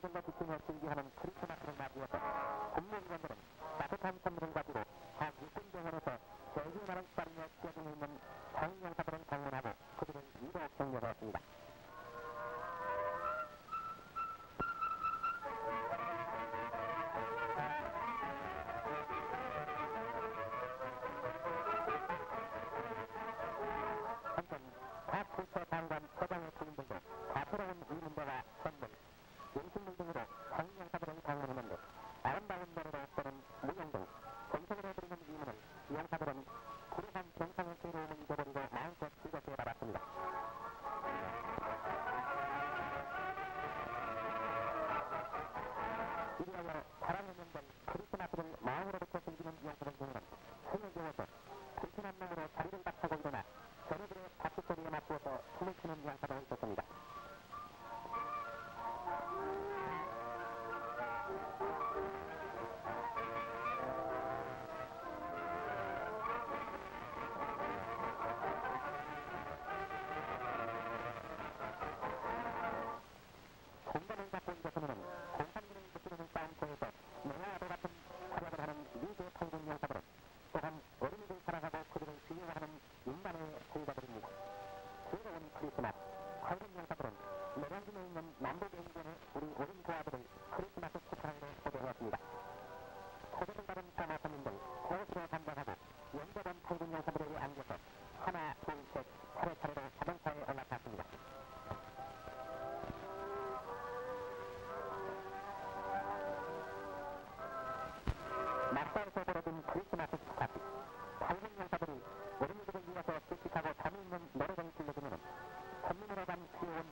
전쟁과 북중 협정기하는 크리스마스를 맞이해서 국민의원들은 따뜻한 선물을 받으러 각 육군병원에서 제주만을 따르며 뛰어들고 있는 장영사들을 방문하고 그들을 위로 격려하였습니다.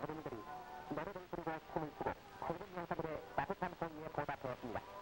어른들이 노래를 부르고 춤을 추고 젊은 영사들의 따뜻한 공유에 보답되었습니다.